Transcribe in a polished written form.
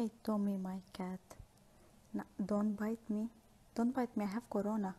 Hey Tommy, my cat. No, don't bite me. Don't bite me. I have corona.